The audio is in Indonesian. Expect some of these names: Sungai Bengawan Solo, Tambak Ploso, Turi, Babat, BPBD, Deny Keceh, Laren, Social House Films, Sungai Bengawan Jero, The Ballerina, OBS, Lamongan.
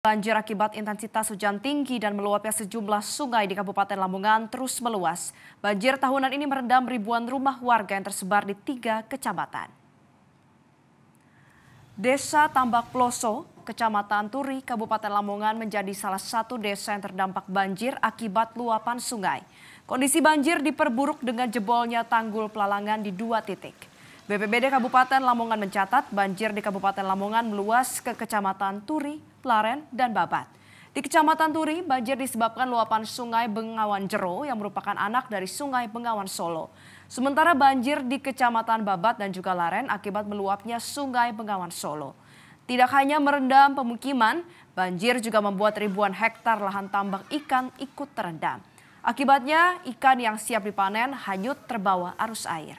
Banjir akibat intensitas hujan tinggi dan meluapnya sejumlah sungai di Kabupaten Lamongan terus meluas. Banjir tahunan ini merendam ribuan rumah warga yang tersebar di 3 kecamatan. Desa Tambak Ploso, Kecamatan Turi, Kabupaten Lamongan menjadi salah satu desa yang terdampak banjir akibat luapan sungai. Kondisi banjir diperburuk dengan jebolnya tanggul pelalangan di 2 titik. BPBD Kabupaten Lamongan mencatat banjir di Kabupaten Lamongan meluas ke Kecamatan Turi, Laren, dan Babat. Di Kecamatan Turi, banjir disebabkan luapan Sungai Bengawan Jero yang merupakan anak dari Sungai Bengawan Solo. Sementara banjir di Kecamatan Babat dan juga Laren akibat meluapnya Sungai Bengawan Solo. Tidak hanya merendam pemukiman, banjir juga membuat ribuan hektar lahan tambak ikan ikut terendam. Akibatnya, ikan yang siap dipanen hanyut terbawa arus air.